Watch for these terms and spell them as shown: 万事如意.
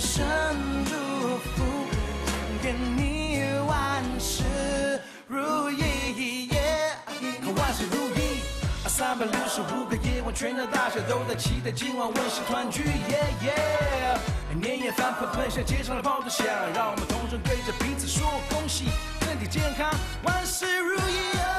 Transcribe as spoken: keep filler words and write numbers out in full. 生祝福，愿你万事如意。可万事如意，三百六十五个夜晚，全城大小都在期待今晚温馨团聚。年夜饭盆奔向街上的爆竹响，让我们同声对着彼此说恭喜，身体健康，万事如意。